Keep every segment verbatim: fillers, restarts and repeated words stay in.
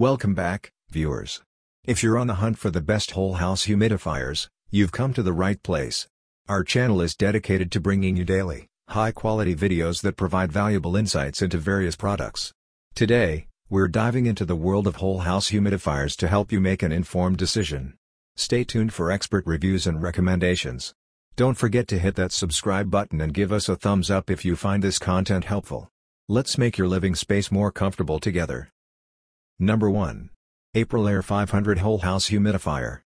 Welcome back, viewers. If you're on the hunt for the best whole house humidifiers, you've come to the right place. Our channel is dedicated to bringing you daily, high-quality videos that provide valuable insights into various products. Today, we're diving into the world of whole house humidifiers to help you make an informed decision. Stay tuned for expert reviews and recommendations. Don't forget to hit that subscribe button and give us a thumbs up if you find this content helpful. Let's make your living space more comfortable together. Number one. AprilAire five hundred Whole House Humidifier.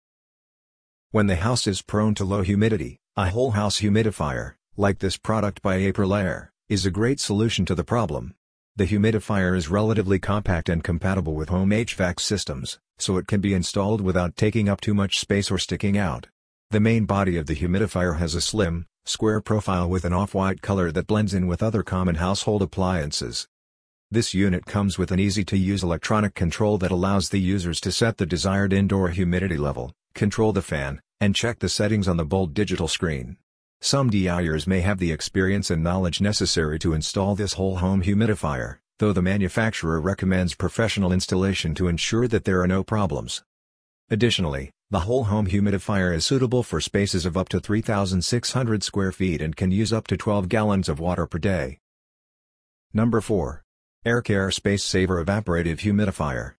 When the house is prone to low humidity, a whole house humidifier, like this product by AprilAire, is a great solution to the problem. The humidifier is relatively compact and compatible with home H V A C systems, so it can be installed without taking up too much space or sticking out. The main body of the humidifier has a slim, square profile with an off-white color that blends in with other common household appliances. This unit comes with an easy-to-use electronic control that allows the users to set the desired indoor humidity level, control the fan, and check the settings on the bold digital screen. Some DIYers may have the experience and knowledge necessary to install this whole home humidifier, though the manufacturer recommends professional installation to ensure that there are no problems. Additionally, the whole home humidifier is suitable for spaces of up to three thousand six hundred square feet and can use up to twelve gallons of water per day. Number four. AirCare Space Saver Evaporative Humidifier.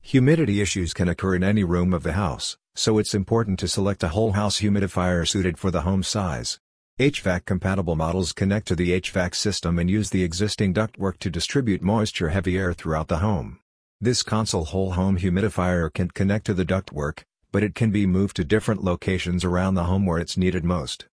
Humidity issues can occur in any room of the house, so it's important to select a whole house humidifier suited for the home size. H V A C-compatible models connect to the H V A C system and use the existing ductwork to distribute moisture-heavy air throughout the home. This console whole home humidifier can connect to the ductwork, but it can be moved to different locations around the home where it's needed most.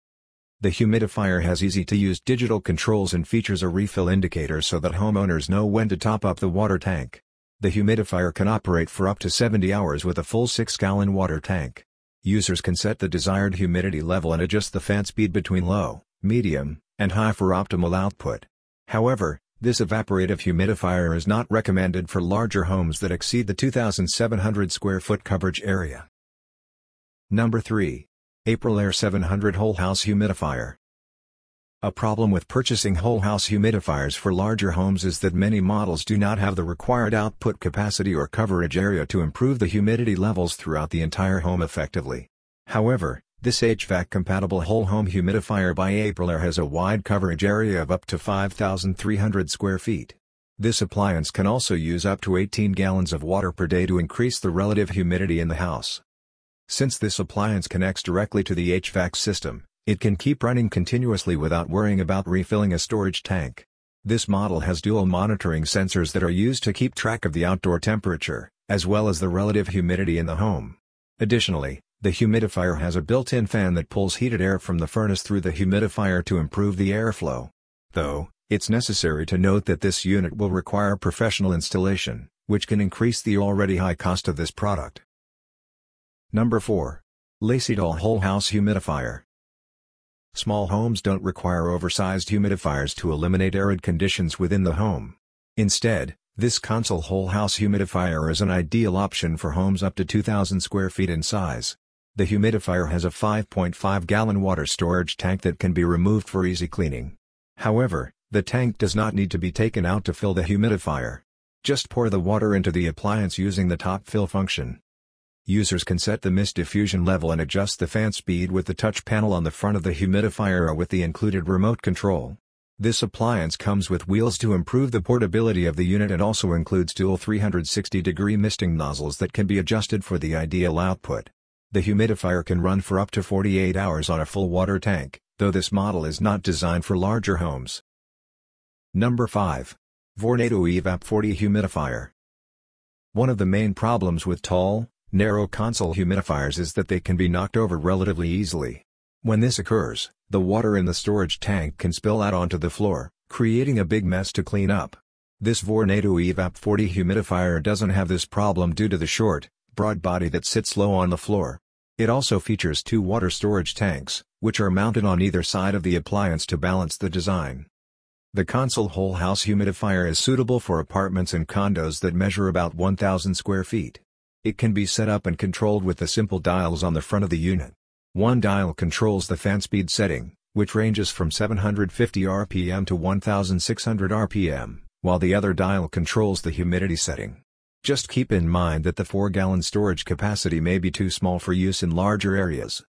The humidifier has easy-to-use digital controls and features a refill indicator so that homeowners know when to top up the water tank. The humidifier can operate for up to seventy hours with a full six gallon water tank. Users can set the desired humidity level and adjust the fan speed between low, medium, and high for optimal output. However, this evaporative humidifier is not recommended for larger homes that exceed the two thousand seven hundred square foot coverage area. Number three. AprilAire seven hundred Whole House Humidifier. A problem with purchasing whole house humidifiers for larger homes is that many models do not have the required output capacity or coverage area to improve the humidity levels throughout the entire home effectively. However, this H V A C-compatible whole home humidifier by AprilAire has a wide coverage area of up to five thousand three hundred square feet. This appliance can also use up to eighteen gallons of water per day to increase the relative humidity in the house. Since this appliance connects directly to the H V A C system, it can keep running continuously without worrying about refilling a storage tank. This model has dual monitoring sensors that are used to keep track of the outdoor temperature, as well as the relative humidity in the home. Additionally, the humidifier has a built-in fan that pulls heated air from the furnace through the humidifier to improve the airflow. Though, it's necessary to note that this unit will require professional installation, which can increase the already high cost of this product. Number four. Lacidoll Whole House Humidifier. Small homes don't require oversized humidifiers to eliminate arid conditions within the home. Instead, this console whole house humidifier is an ideal option for homes up to two thousand square feet in size. The humidifier has a five point five gallon water storage tank that can be removed for easy cleaning. However, the tank does not need to be taken out to fill the humidifier. Just pour the water into the appliance using the top fill function. Users can set the mist diffusion level and adjust the fan speed with the touch panel on the front of the humidifier or with the included remote control. This appliance comes with wheels to improve the portability of the unit and also includes dual three hundred sixty degree misting nozzles that can be adjusted for the ideal output. The humidifier can run for up to forty-eight hours on a full water tank, though this model is not designed for larger homes. Number five. Vornado Evap forty Humidifier. One of the main problems with tall, narrow console humidifiers is that they can be knocked over relatively easily. When this occurs, the water in the storage tank can spill out onto the floor, creating a big mess to clean up. This Vornado Evap forty humidifier doesn't have this problem due to the short, broad body that sits low on the floor. It also features two water storage tanks, which are mounted on either side of the appliance to balance the design. The console whole house humidifier is suitable for apartments and condos that measure about one thousand square feet. It can be set up and controlled with the simple dials on the front of the unit. One dial controls the fan speed setting, which ranges from seven hundred fifty R P M to one thousand six hundred R P M, while the other dial controls the humidity setting. Just keep in mind that the four gallon storage capacity may be too small for use in larger areas.